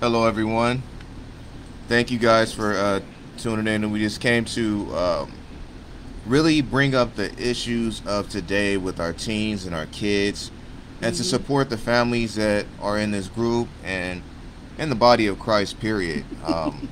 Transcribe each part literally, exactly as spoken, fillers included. Hello everyone, thank you guys for uh, tuning in. And we just came to um, really bring up the issues of today with our teens and our kids, and mm-hmm. to support the families that are in this group and in the body of Christ, period. Um,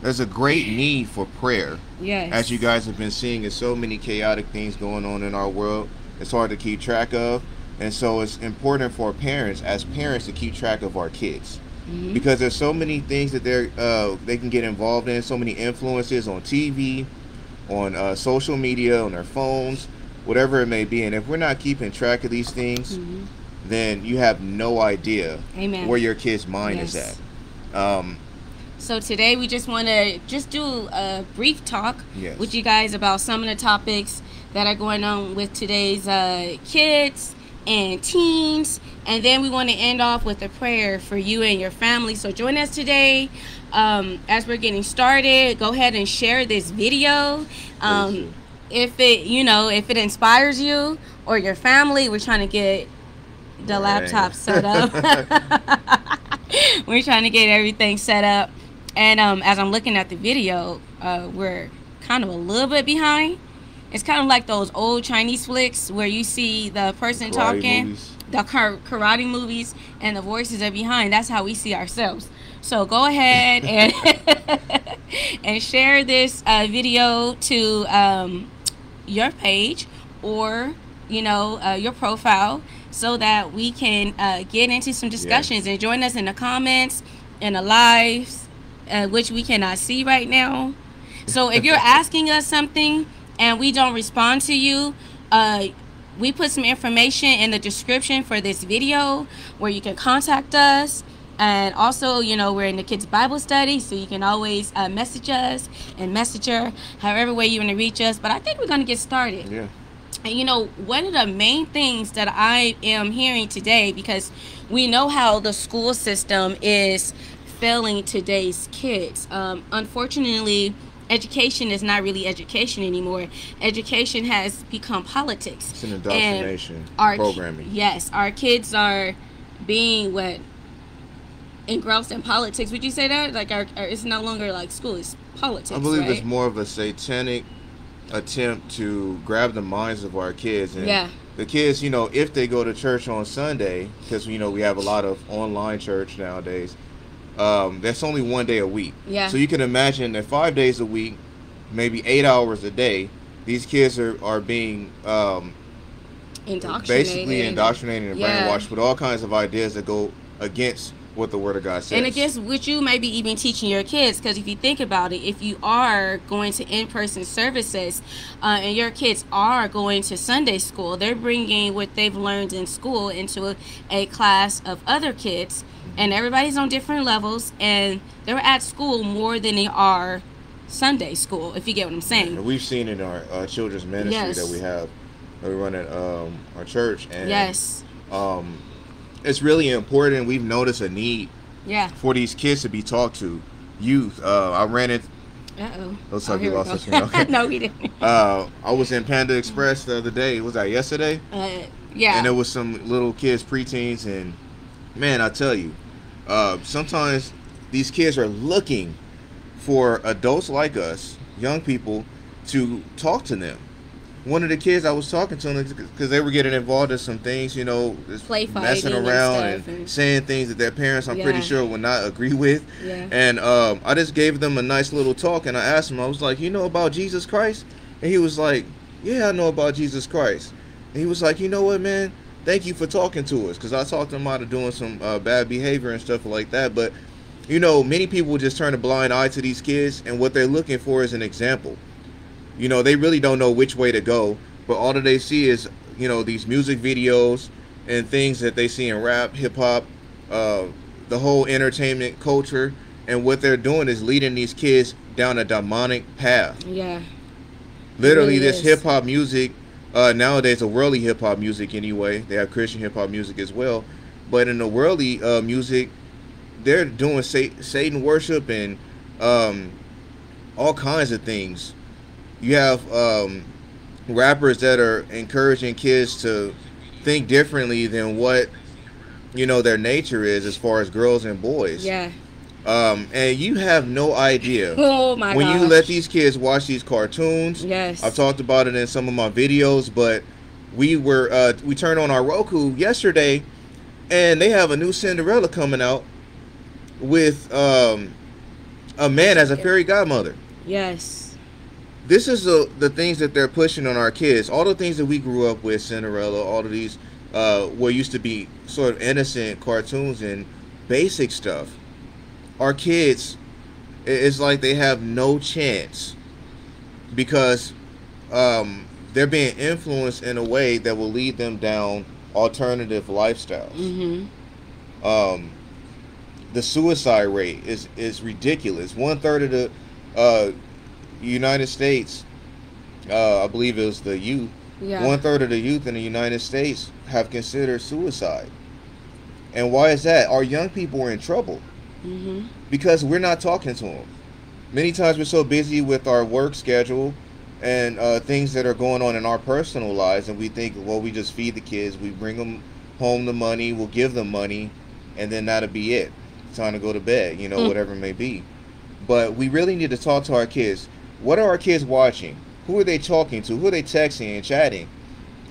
there's a great need for prayer. Yes. As you guys have been seeing, there's so many chaotic things going on in our world, it's hard to keep track of, and so it's important for parents, as parents, to keep track of our kids. Mm-hmm. Because there's so many things that they're uh, they can get involved in, so many influences on T V, on uh, social media, on their phones, whatever it may be. And if we're not keeping track of these things, mm-hmm. then you have no idea Amen. Where your kid's mind yes. is at. Um, so today we just want to just do a brief talk yes. with you guys about some of the topics that are going on with today's uh, kids and teens, and then we want to end off with a prayer for you and your family. So join us today um as we're getting started. Go ahead and share this video um if it you know if it inspires you or your family. We're trying to get the All right. laptop set up. We're trying to get everything set up, and um as I'm looking at the video, uh we're kind of a little bit behind. It's kind of like those old Chinese flicks where you see the person karate talking, movies. the kar karate movies, and the voices are behind. That's how we see ourselves. So go ahead and and share this uh, video to um, your page or you know uh, your profile, so that we can uh, get into some discussions yeah. and join us in the comments and the lives, uh, which we cannot see right now. So if you're asking us something and we don't respond to you, uh, we put some information in the description for this video where you can contact us. And also, you know, we're in the kids' Bible study, so you can always uh, message us and Messenger, however way you want to reach us. But I think we're going to get started. Yeah. And, you know, one of the main things that I am hearing today, because we know how the school system is failing today's kids. Um, unfortunately, education is not really education anymore. Education has become politics. It's an indoctrination, our, programming. Yes, our kids are being what engrossed in politics. Would you say that? Like, our, our it's no longer like school; it's politics. I believe right? it's more of a satanic attempt to grab the minds of our kids. And yeah. the kids, you know, if they go to church on Sunday, because you know we have a lot of online church nowadays. Um, that's only one day a week. Yeah. So you can imagine that five days a week, maybe eight hours a day, these kids are, are being um, indoctrinated. basically indoctrinated and yeah. brainwashed with all kinds of ideas that go against what the Word of God says. And against what you may be even teaching your kids, because if you think about it, if you are going to in-person services uh, and your kids are going to Sunday school, they're bringing what they've learned in school into a, a class of other kids. And everybody's on different levels, and they're at school more than they are Sunday school, if you get what I'm saying. And we've seen in our uh, children's ministry yes. that we have, that we run at um, our church. And, yes. Um, it's really important. We've noticed a need yeah. for these kids to be talked to. Youth. Uh, I ran it. Uh-oh. Looks like oh, you lost us. Okay. No, we didn't. Uh, I was in Panda Express the other day. Was that yesterday? Uh, yeah. And there was some little kids, preteens, and man, I tell you, uh, sometimes these kids are looking for adults like us, young people, to talk to them. One of the kids I was talking to, because they were getting involved in some things, you know, just messing around and, and, and saying things that their parents, I'm yeah. pretty sure, would not agree with. Yeah. And um, I just gave them a nice little talk, and I asked them, I was like, you know about Jesus Christ? And he was like, yeah, I know about Jesus Christ. And he was like, you know what, man? Thank you for talking to us, because I talked them out of doing some uh, bad behavior and stuff like that. But, you know, many people just turn a blind eye to these kids, and what they're looking for is an example. You know, they really don't know which way to go, but all that they see is, you know, these music videos and things that they see in rap, hip-hop, uh, the whole entertainment culture, and what they're doing is leading these kids down a demonic path. Yeah. Literally, this hip-hop music, Uh, nowadays, the worldly hip-hop music anyway, they have Christian hip-hop music as well, but in the worldly uh, music, they're doing sa Satan worship and um, all kinds of things. You have um, rappers that are encouraging kids to think differently than what you know, their nature is as far as girls and boys. Yeah. Um, and you have no idea. Oh my god. When gosh. you let these kids watch these cartoons. Yes. I've talked about it in some of my videos, but we were uh, we turned on our Roku yesterday, and they have a new Cinderella coming out with um, a man as a fairy godmother. Yes. This is the the things that they're pushing on our kids. All the things that we grew up with, Cinderella, all of these uh, what used to be sort of innocent cartoons and basic stuff. Our kids, it's like they have no chance because um, they're being influenced in a way that will lead them down alternative lifestyles. Mm-hmm. Um, the suicide rate is is ridiculous. One third of the uh, United States, uh, I believe it was the youth. Yeah. One third of the youth in the United States have considered suicide. And why is that? Our young people are in trouble. Mm-hmm. Because we're not talking to them. Many times we're so busy with our work schedule and uh, things that are going on in our personal lives, and we think, well, we just feed the kids, we bring them home the money, we'll give them money, and then that'll be it. It's time to go to bed, you know, mm. whatever it may be. But we really need to talk to our kids. What are our kids watching? Who are they talking to? Who are they texting and chatting?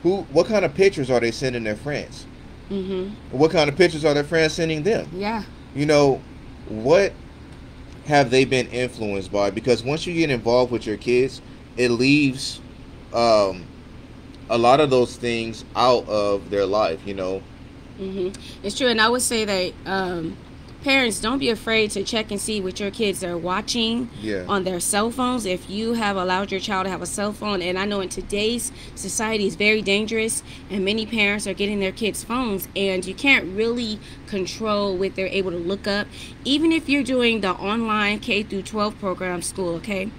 Who? What kind of pictures are they sending their friends? Mm-hmm. What kind of pictures are their friends sending them? Yeah. You know, what have they been influenced by? Because once you get involved with your kids, it leaves um, a lot of those things out of their life, you know. Mm-hmm. It's true. And I would say that um, parents, don't be afraid to check and see what your kids are watching yeah. on their cell phones. If you have allowed your child to have a cell phone, and I know in today's society it's very dangerous, and many parents are getting their kids phones, and you can't really control what they're able to look up. Even if you're doing the online K through twelve program school, okay?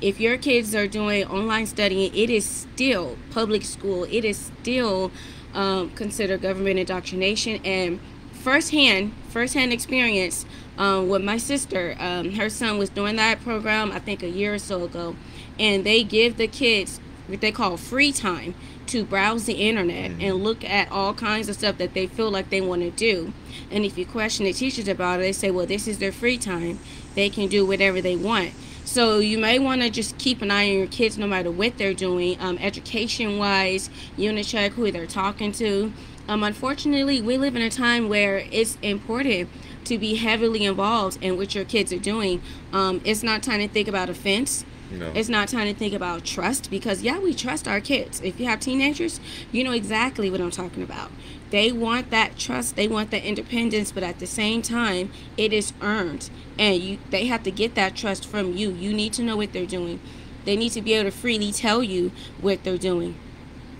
If your kids are doing online studying, it is still public school. It is still um, considered government indoctrination. And firsthand, firsthand experience um, with my sister, um, her son was doing that program, I think a year or so ago, and they give the kids what they call free time to browse the internet and look at all kinds of stuff that they feel like they want to do. And if you question the teachers about it, they say, well, this is their free time. They can do whatever they want. So you may want to just keep an eye on your kids no matter what they're doing, um, education-wise. You want to check who they're talking to. Um, unfortunately, we live in a time where it's important to be heavily involved in what your kids are doing. Um, it's not time to think about offense. No. It's not time to think about trust, because, yeah, we trust our kids. If you have teenagers, you know exactly what I'm talking about. They want that trust. They want that independence. But at the same time, it is earned. And you, they have to get that trust from you. You need to know what they're doing. They need to be able to freely tell you what they're doing.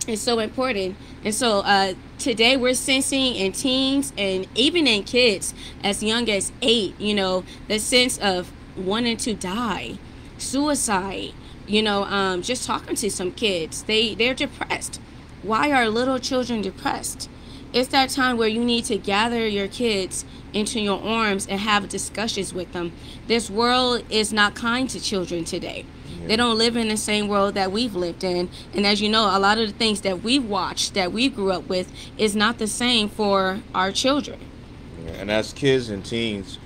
It's so important. And so uh, today we're sensing in teens and even in kids as young as eight, you know, the sense of wanting to die, suicide, you know, um, just talking to some kids. They, they're depressed. Why are little children depressed? It's that time where you need to gather your kids into your arms and have discussions with them. This world is not kind to children today. They don't live in the same world that we've lived in. And as you know, a lot of the things that we've watched, that we grew up with, is not the same for our children. Yeah, and as kids and teens,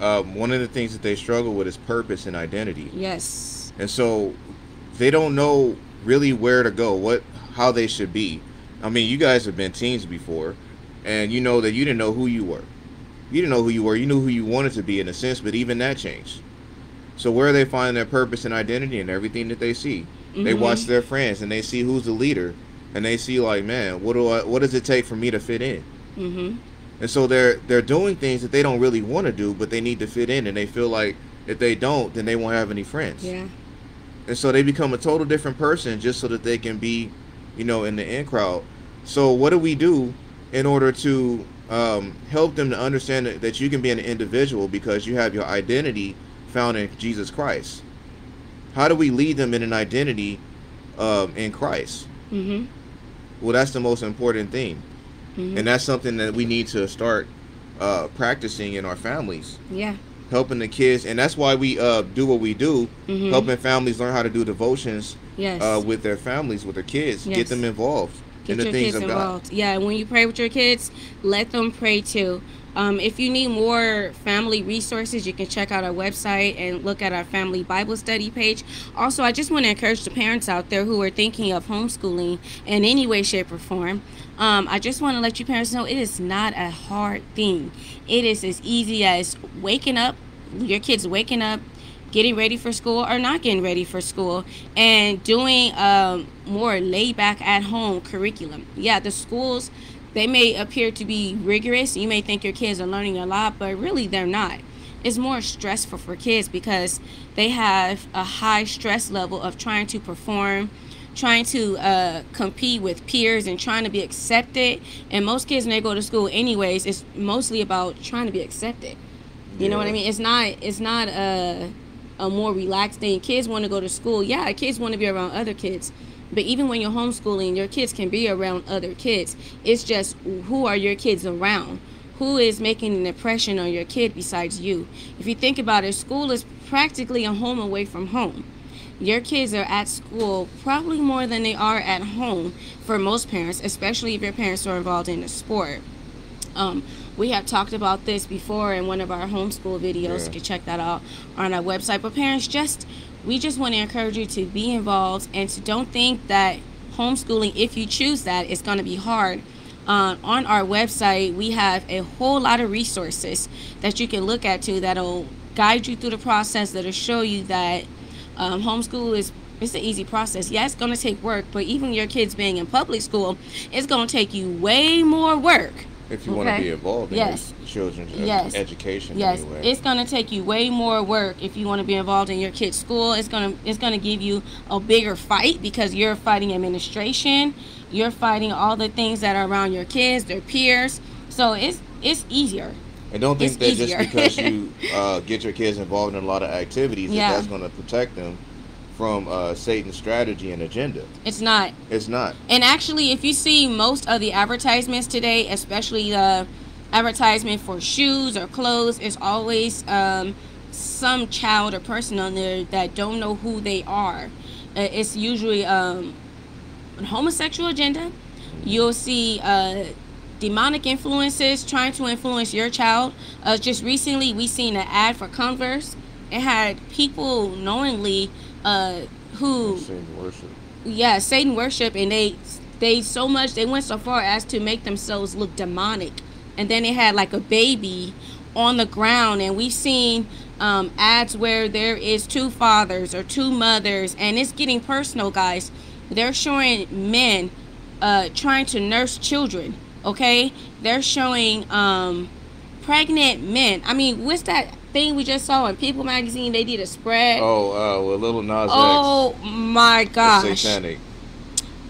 um, one of the things that they struggle with is purpose and identity. Yes. And so they don't know really where to go, what, how they should be. I mean, you guys have been teens before, and you know that you didn't know who you were. You didn't know who you were. You knew who you wanted to be in a sense, but even that changed. So where are they finding their purpose and identity and everything that they see? Mm-hmm. They watch their friends, and they see who's the leader, and they see, like, man, what do I? What does it take for me to fit in? Mm-hmm. And so they're they're doing things that they don't really want to do, but they need to fit in, and they feel like if they don't, then they won't have any friends. Yeah. And so they become a total different person just so that they can be, you know, in the in crowd. So what do we do in order to um, help them to understand that, that you can be an individual because you have your identity found in Jesus Christ? How do we lead them in an identity um, in Christ? Mm-hmm. Well, that's the most important thing. Mm-hmm. And that's something that we need to start uh, practicing in our families. Yeah. Helping the kids. And that's why we uh, do what we do. Mm-hmm. Helping families learn how to do devotions. Yes. Uh, with their families, with their kids. Yes. Get them involved. Get your kids involved. Yeah, when you pray with your kids, let them pray too. Um, if you need more family resources, you can check out our website and look at our family Bible study page. Also, I just want to encourage the parents out there who are thinking of homeschooling in any way, shape, or form. Um, I just want to let you parents know it is not a hard thing. It is as easy as waking up, your kids waking up, getting ready for school or not getting ready for school, and doing um, more laid back at home curriculum. Yeah, the schools, they may appear to be rigorous. You may think your kids are learning a lot, but really they're not. It's more stressful for kids because they have a high stress level of trying to perform, trying to uh, compete with peers and trying to be accepted. And most kids, when they go to school anyways, it's mostly about trying to be accepted. You yeah. know what I mean? It's not, it's not a, a more relaxed thing. Kids want to go to school. Yeah, kids want to be around other kids. But even when you're homeschooling, your kids can be around other kids. It's just, who are your kids around? Who is making an impression on your kid besides you? If you think about it, school is practically a home away from home. Your kids are at school probably more than they are at home for most parents, especially if your parents are involved in a sport. Um, we have talked about this before in one of our homeschool videos. Yeah. You can check that out on our website. But parents, just... we just want to encourage you to be involved and to don't think that homeschooling, if you choose that, is going to be hard. Uh, on our website, we have a whole lot of resources that you can look at too that'll guide you through the process, that'll show you that um, homeschool is it's an easy process. Yeah, it's going to take work, but even your kids being in public school, it's going to take you way more work. If you okay. want to be involved in yes. your children's yes. education, yes, anyway. It's going to take you way more work if you want to be involved in your kid's school. It's going to it's going to give you a bigger fight because you're fighting administration, you're fighting all the things that are around your kids, their peers. So it's it's easier. And don't think it's that easier. just because you uh, get your kids involved in a lot of activities yeah. that that's going to protect them from uh, Satan's strategy and agenda. It's not. It's not. And actually, if you see most of the advertisements today, especially the advertisement for shoes or clothes, it's always um, some child or person on there that don't know who they are. It's usually um, a homosexual agenda. You'll see uh, demonic influences trying to influence your child. Uh, just recently, we seen an ad for Converse. It had people knowingly uh who Satan worship. yeah Satan worship, and they they so much they went so far as to make themselves look demonic, and then they had like a baby on the ground. And we've seen um ads where there is two fathers or two mothers, and it's getting personal, guys. They're showing men uh trying to nurse children. Okay, they're showing um pregnant men. I mean, what's that thing we just saw in People magazine? They did a spread. Oh, uh, with little Nasdaq. Oh my gosh. It's satanic.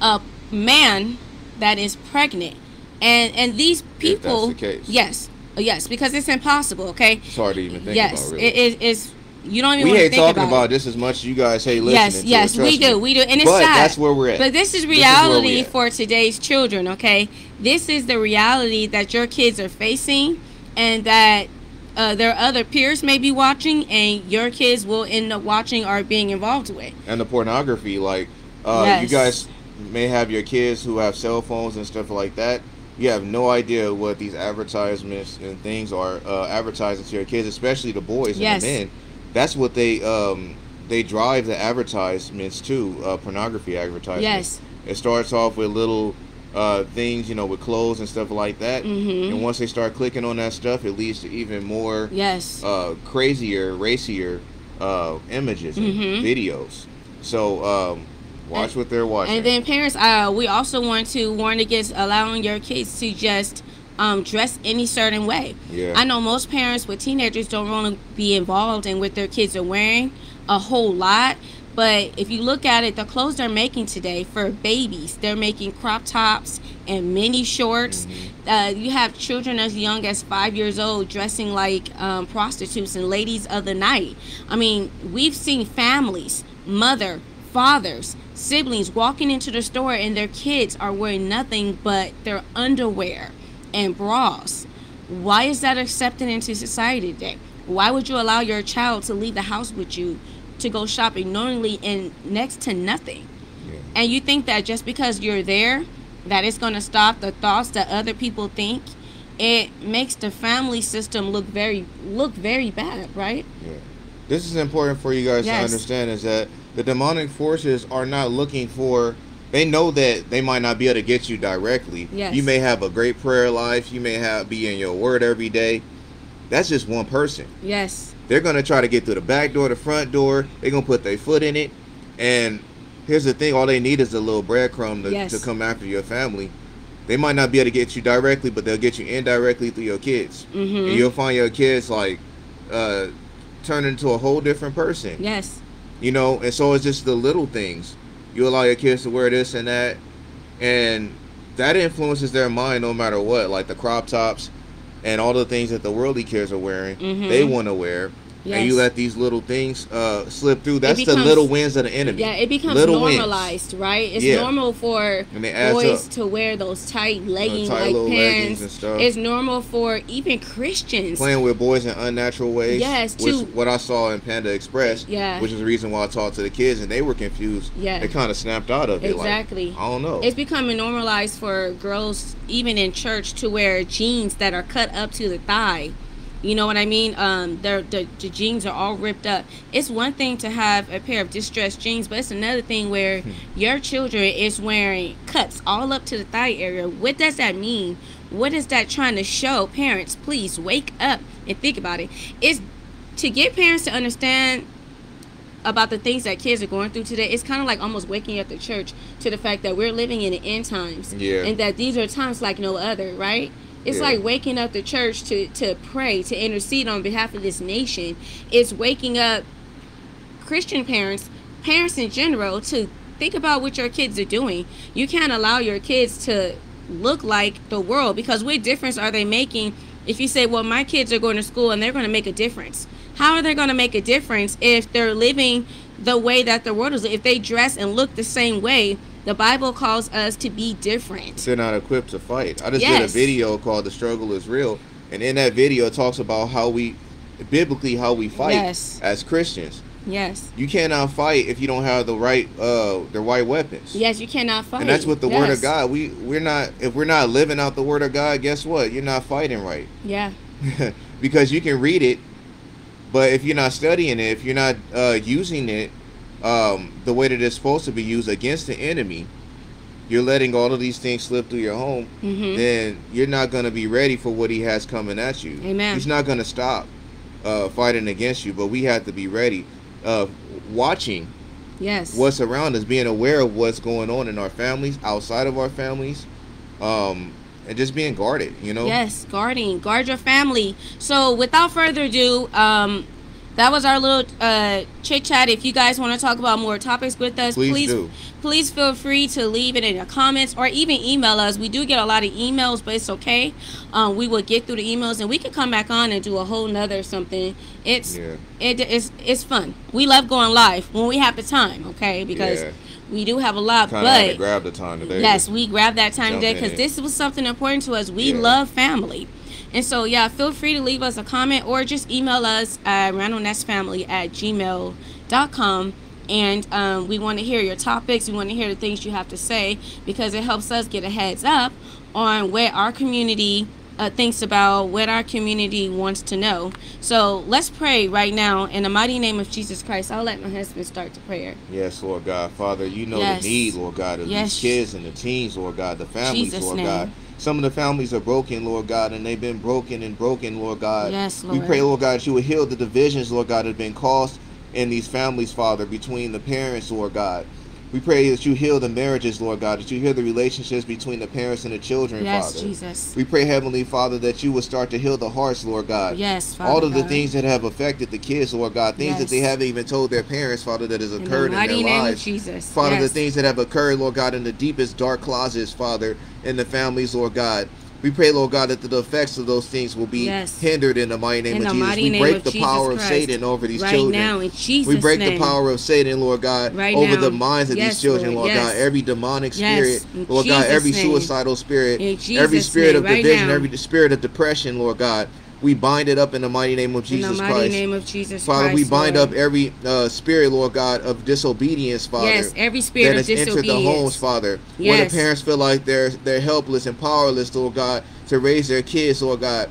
A man that is pregnant, and and these people. If that's the case. Yes, yes, because it's impossible. Okay. It's hard to even think yes, about. Yes, really. it is. You don't even. We want hate to think talking about, about this as much as you guys hate listening. Yes, to yes, it, we do, me. we do, and it's but sad. But that's where we're at. But this is reality this is for today's children. Okay, this is the reality that your kids are facing, and that. Uh, their other peers may be watching, and your kids will end up watching or being involved with. And the pornography, like uh, yes. you guys may have your kids who have cell phones and stuff like that. You have no idea what these advertisements and things are uh, advertising to your kids, especially the boys yes. and the men. That's what they um, they drive the advertisements to, uh, pornography advertisements. Yes, it starts off with little. Uh, things, you know, with clothes and stuff like that. Mm-hmm. And once they start clicking on that stuff, it leads to even more yes. uh, crazier, racier uh, images mm-hmm. and videos. So um, watch and, what they're watching. And then parents, uh, we also want to warn against allowing your kids to just um, dress any certain way. Yeah. I know most parents with teenagers don't want to be involved in what their kids are wearing a whole lot. But if you look at it, the clothes they're making today for babies, they're making crop tops and mini shorts. Mm-hmm. Uh, you have children as young as five years old dressing like um, prostitutes and ladies of the night. I mean, we've seen families, mother, fathers, siblings walking into the store, and their kids are wearing nothing but their underwear and bras. Why is that accepted into society today? Why would you allow your child to leave the house with you to go shopping knowingly and next to nothing? Yeah. And you think that just because you're there that it's going to stop the thoughts that other people think. It makes the family system look very look very bad, right? Yeah. This is important for you guys yes. to understand, is that the demonic forces are not looking for, they know that they might not be able to get you directly. Yes. You may have a great prayer life. You may have be in your word every day. That's just one person. Yes. They're going to try to get through the back door, the front door. They're going to put their foot in it. And here's the thing. All they need is a little breadcrumb to, yes. to come after your family. They might not be able to get you directly, but they'll get you indirectly through your kids. Mm-hmm. And you'll find your kids like uh, turn into a whole different person. Yes. You know, and so it's just the little things. You allow your kids to wear this and that, and that influences their mind no matter what, like the crop tops and all the things that the worldly kids are wearing, mm-hmm. they want to wear. Yes. And you let these little things uh, slip through. That's becomes, the little wins of the enemy. Yeah, it becomes little normalized, wins. Right? It's yeah. normal for boys up. to wear those tight leggings, uh, tight like pants. And stuff. It's normal for even Christians. Playing with boys in unnatural ways. Yes, which too. What I saw in Panda Express, yeah. which is the reason why I talked to the kids, and they were confused. Yeah. They kind of snapped out of it. Exactly. Like, I don't know. It's becoming normalized for girls, even in church, to wear jeans that are cut up to the thigh. You know what I mean? Um, the, the jeans are all ripped up. It's one thing to have a pair of distressed jeans, but it's another thing where hmm. your children is wearing cuts all up to the thigh area. What does that mean? What is that trying to show? Parents, please wake up and think about it. It's to get parents to understand about the things that kids are going through today. It's kind of like almost waking up the church to the fact that we're living in the end times. Yeah. And that these are times like no other, right? It's yeah. like waking up the church to, to pray, to intercede on behalf of this nation. It's waking up Christian parents, parents in general, to think about what your kids are doing. You can't allow your kids to look like the world, because what difference are they making if you say, well, my kids are going to school and they're going to make a difference? How are they going to make a difference if they're living the way that the world is? If they dress and look the same way, the Bible calls us to be different. They're not equipped to fight. I just yes. did a video called The Struggle is Real. And in that video, it talks about how we, biblically, how we fight yes. as Christians. Yes. You cannot fight if you don't have the right, uh, the right weapons. Yes, you cannot fight. And that's what the yes. Word of God, we, we're not, if we're not living out the Word of God, guess what? You're not fighting right. Yeah. Because you can read it, but if you're not studying it, if you're not uh, using it, Um, the way that it's supposed to be used against the enemy, you're letting all of these things slip through your home, mm-hmm. then you're not going to be ready for what he has coming at you. Amen. He's not going to stop uh, fighting against you, but we have to be ready, uh, watching yes. what's around us, being aware of what's going on in our families, outside of our families, um, and just being guarded, you know? Yes, guarding. Guard your family. So without further ado, um, that was our little uh, chit-chat. If you guys want to talk about more topics with us, please please, do. please feel free to leave it in the comments or even email us. We do get a lot of emails, but it's okay. Um, we will get through the emails, and we can come back on and do a whole nother something. It's yeah. it, it's it's fun. We love going live when we have the time, okay? Because yeah. we do have a lot, kinda but had to grab the time today. Yes, we grabbed that time today because this was something important to us. We yeah. love family. And so, yeah, feel free to leave us a comment or just email us at randomnestfamily at gmail dot com. And um, we want to hear your topics. We want to hear the things you have to say, because it helps us get a heads up on what our community uh, thinks about, what our community wants to know. So let's pray right now in the mighty name of Jesus Christ. I'll let my husband start the prayer. Yes, Lord God. Father, you know yes. the need, Lord God, of yes. these kids and the teens, Lord God, the families, Jesus Lord name. God. Some of the families are broken, Lord God, and they've been broken and broken, Lord God. Yes, Lord. We pray, Lord God, that you would heal the divisions, Lord God, that have been caused in these families, Father, between the parents, Lord God. We pray that you heal the marriages, Lord God, that you heal the relationships between the parents and the children, yes, Father. Yes, Jesus. We pray, Heavenly Father, that you would start to heal the hearts, Lord God. Yes, Father. All of God. the things that have affected the kids, Lord God, things yes. that they haven't even told their parents, Father, that has occurred in, the in their name lives. Of Jesus. Father, yes. the things that have occurred, Lord God, in the deepest dark closets, Father, in the families, Lord God. We pray, Lord God, that the effects of those things will be yes. hindered in the mighty name in of Jesus. We break the Jesus power Christ. Of Satan over these right children. Now, in Jesus we break name. The power of Satan, Lord God, right over now. The minds of yes, these children, Lord yes. God. Every demonic yes. spirit, in Lord Jesus God, every name. Suicidal spirit, every spirit name. Of right division, now. Every spirit of depression, Lord God. We bind it up in the mighty name of Jesus Christ. In the mighty Christ. name of Jesus Father, Christ, we bind Lord. up every uh, spirit, Lord God, of disobedience, Father. Yes, every spirit that of has disobedience. entered the homes, Father. Yes. Where the parents feel like they're, they're helpless and powerless, Lord God, to raise their kids, Lord God,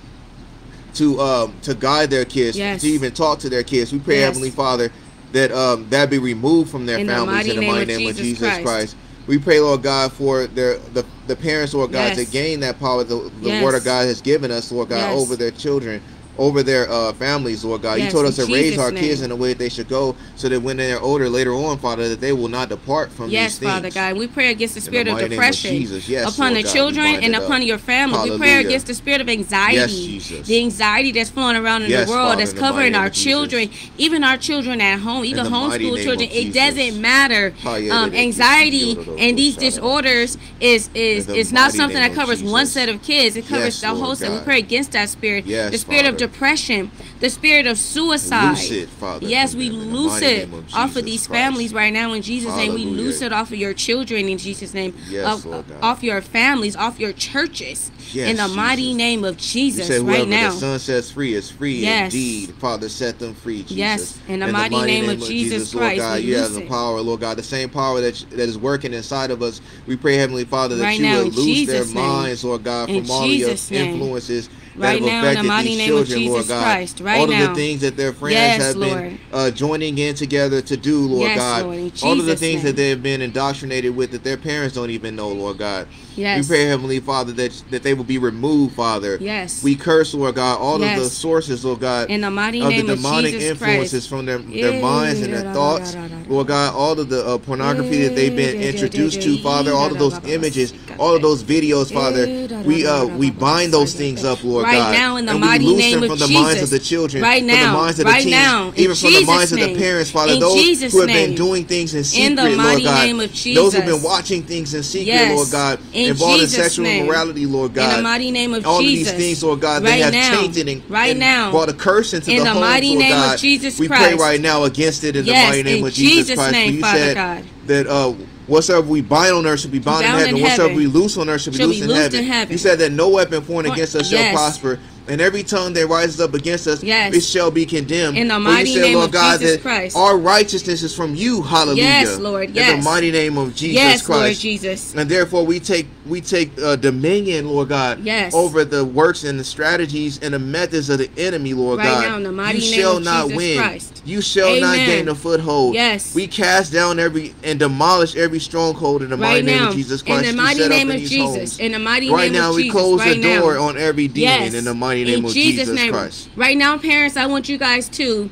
to, um, to guide their kids, yes. to even talk to their kids. We pray, yes. Heavenly Father, that um, that be removed from their in families the in the mighty name, name of Jesus Christ. Christ. We pray, Lord God, for their, the, the parents, Lord God, yes. to gain that power, the, the yes. word of God has given us, Lord God, yes. over their children, over their uh, families, Lord God. Yes. You told us in to Jesus raise our name. kids in the way that they should go, so that when they're older later on, Father, that they will not depart from yes, these things. Yes, Father God. We pray against the spirit the of depression of yes, upon Lord the God, children and upon up. your family. Hallelujah. We pray against the spirit of anxiety, yes, Jesus. the anxiety that's flowing around in yes, the world, Father, that's covering our children, even our children at home, even homeschool children. It doesn't matter. Um, anxiety and these disorders is is is not something that covers one set of kids. It covers the whole set. We pray against that spirit, the spirit of depression, the spirit of suicide. Loose it, Father, yes, we loose it of off of these Christ. families right now in Jesus' Hallelujah. name. We loose it off of your children in Jesus' name. Yes, of, off your families, off your churches. Yes, in the Jesus. mighty name of Jesus, you said, right now. The Son sets free is free yes. indeed. Father, set them free, Jesus. Yes, in the, in the mighty, mighty name, name of Jesus, Jesus Christ. Lord God, you have the power, Lord God, the same power that, that is working inside of us. We pray, Heavenly Father, that right you now, would loose Jesus their name. minds, Lord God, from in all Jesus your name. influences. Right now, in the mighty name children, of Jesus Lord God. Christ, right all now. All of the things that their friends yes, have Lord. been uh, joining in together to do, Lord yes, God. Lord, all of the things name. that they have been indoctrinated with that their parents don't even know, Lord God. Yes. We pray, Heavenly Father, that, that they will be removed, Father. Yes. We curse, Lord God, all yes. of the sources, Lord God, in the mighty of name the demonic of Jesus influences Christ. from their, their yeah, minds and their da, thoughts. Da, da, da, da. Lord God, all of the uh, pornography yeah, that they've been yeah, introduced yeah, to, yeah, Father, all of those images, all of those videos, Father, we uh we bind those things up, Lord. Right God. now, in the and mighty name of Jesus, from the minds of the children, right now, from the minds of the right teens, now, in even Jesus from the minds name. of the parents, Father, in those Jesus who have name. been doing things in secret, in the mighty Lord God, name of Jesus. those who have been watching things in secret, yes. Lord God, in involved Jesus in sexual name. immorality, Lord God, in the mighty name of all Jesus. All these things, Lord God, right they have now. tainted and, right and now. brought a curse into in the, the homes, mighty Lord name God. Of Jesus we pray right now against it in yes, the mighty name in of Jesus Christ. Name, you Father said God. that. Uh, Whatsoever we bind on earth should be bound, bound in heaven. In Whatsoever heaven. we loose on earth should be should loosed in heaven. in heaven. You said that no weapon formed against us yes. shall prosper, and every tongue that rises up against us, yes. it shall be condemned. In the mighty said, name Lord of God, Jesus that Christ. Our righteousness is from you, hallelujah. Yes, Lord, yes. In the mighty name of Jesus yes, Christ. Lord Jesus. And therefore we take we take uh, dominion, Lord God, yes. over the works and the strategies and the methods of the enemy, Lord right God. Now, in the mighty you name shall of not Jesus win. Christ. You shall Amen. not gain a foothold. Yes. We cast down every and demolish every stronghold in the mighty right name now. of Jesus Christ. In the mighty name of Jesus. In the mighty name of Jesus. Right now, we close right the door now. on every demon yes. in the mighty name in of Jesus, Jesus name. Christ. Right now, parents, I want you guys to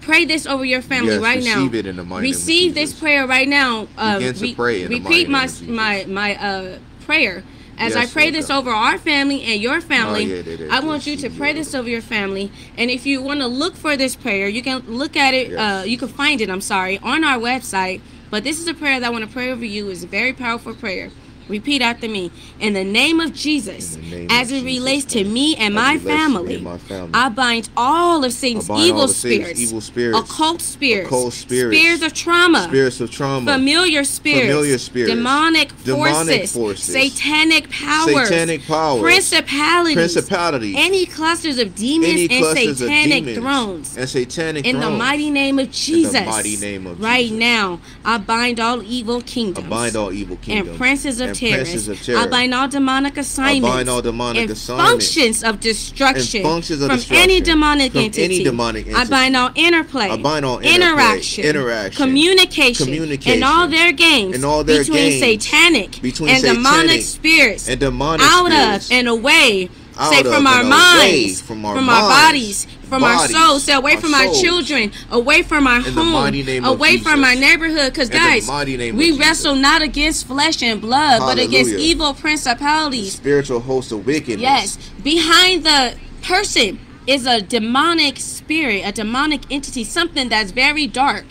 pray this over your family yes, right receive now. Receive it in the mighty receive name of Jesus. This prayer right now. Uh, Begin to re pray in repeat the mighty my name of Jesus. my my uh, prayer. As yes, I pray this God. over our family and your family, oh, yeah, they, they, I want you to pray this over your family. And if you want to look for this prayer, you can look at it. Yes. Uh, you can find it, I'm sorry, on our website. But this is a prayer that I want to pray over you. It's a very powerful prayer. Repeat after me. In the name of Jesus, name as of it Jesus relates Christ, to me and my family, my family, I bind all of Satan's evil, all of spirits, Satan's evil spirits, occult spirits, occult spirits, spirits of trauma, spirits of trauma, familiar spirits, familiar spirits, demonic, demonic forces, forces, satanic powers, satanic powers, principalities, principalities, any clusters of demons, and, clusters satanic of demons thrones, and satanic in thrones. In the mighty name of Jesus, in the mighty name of right Jesus. now, I bind all evil kingdoms, I bind all evil kingdoms, and princes of Of terror. I bind all demonic assignments, I bind all demonic and assignments functions of destruction, and functions of from, destruction any demonic from entity. any demonic entity. I bind all interplay, I bind all interplay, interaction, interaction, communication, communication, and all their games, and all their between games, satanic between and satanic demonic spirits, and demonic out spirits, of and away. Say from our minds, from our, from our minds, bodies, from bodies, our souls. Stay away our from souls, our children, away from our home, away from our neighborhood. Because guys, we wrestle not against flesh and blood, Hallelujah. but against evil principalities, the spiritual hosts of wickedness. Yes, behind the person is a demonic spirit, a demonic entity, something that's very dark.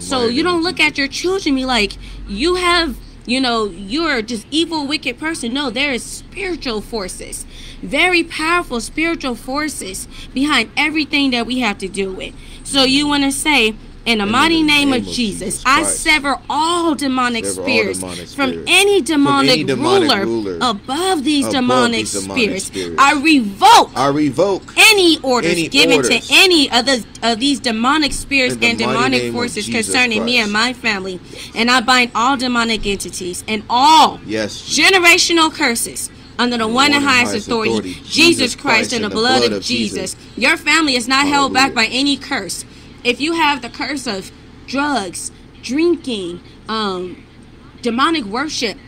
So you don't look at your children and be like, you have, you know, you're just evil, wicked person. No, there is spiritual forces. Very powerful spiritual forces behind everything that we have to deal with. So you want to say, In the mighty name of Jesus, I sever all demonic spirits from any demonic ruler above these demonic spirits. I revoke I revoke any orders given to any of these demonic spirits and demonic forces concerning me and my family. And I bind all demonic entities and all generational curses under the one and highest authority, Jesus Christ, and the blood of Jesus. Your family is not held back by any curse. If you have the curse of drugs, drinking, um, demonic worship,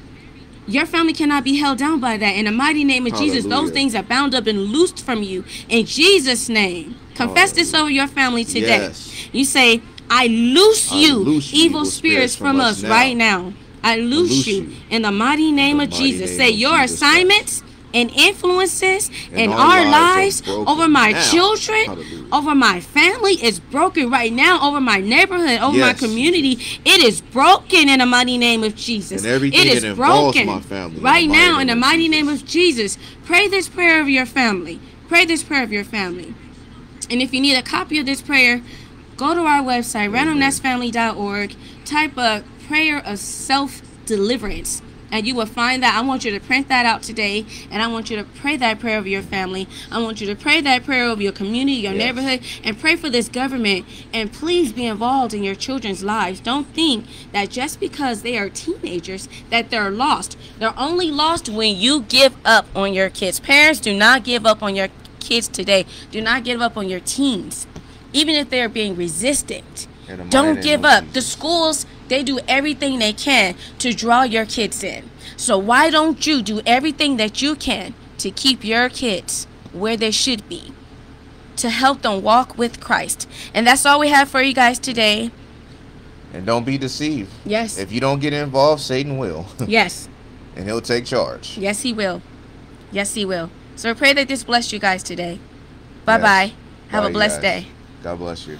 your family cannot be held down by that. In the mighty name of Hallelujah. Jesus, those things are bound up and loosed from you. In Jesus' name, confess Hallelujah. This over your family today. Yes. You say, I loose I you, loose evil spirits, spirits from us now. Right now. I loose, I loose you. you in the mighty name of Jesus. Name say, of your Jesus assignments and influences and in our lives, lives over my now. Children, Hallelujah. Over my family is broken right now, over my neighborhood, over yes. my community. It is broken in the mighty name of Jesus. And everything it is broken my family, right now in the mighty name of Jesus. Pray this prayer of your family. Pray this prayer of your family. And if you need a copy of this prayer, go to our website, random nest family dot org. Type a prayer of self-deliverance, and you will find that. I want you to print that out today, and I want you to pray that prayer over your family. I want you to pray that prayer over your community, your yes. neighborhood, and pray for this government. And please be involved in your children's lives. Don't think that just because they are teenagers that they're lost. They're only lost when you give up on your kids. Parents, do not give up on your kids today. Do not give up on your teens, even if they're being resistant. Don't give up. The schools, they do everything they can to draw your kids in. So why don't you do everything that you can to keep your kids where they should be, to help them walk with Christ? And that's all we have for you guys today. And don't be deceived. Yes. If you don't get involved, Satan will. Yes. And he'll take charge. Yes, he will. Yes, he will. So I pray that this blessed you guys today. Bye-bye. Yes. Have Bye, a blessed day. God bless you.